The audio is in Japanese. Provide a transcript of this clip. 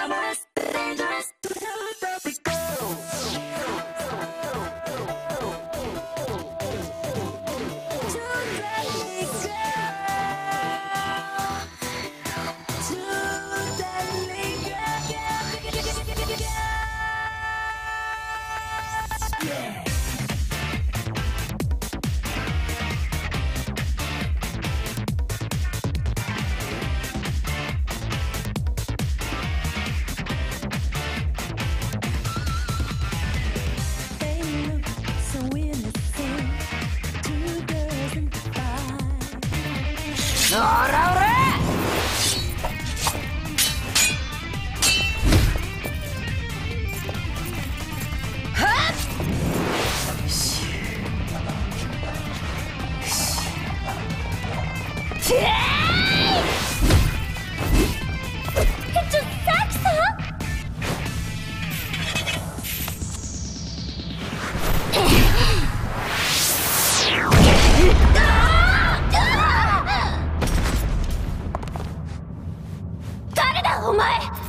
お前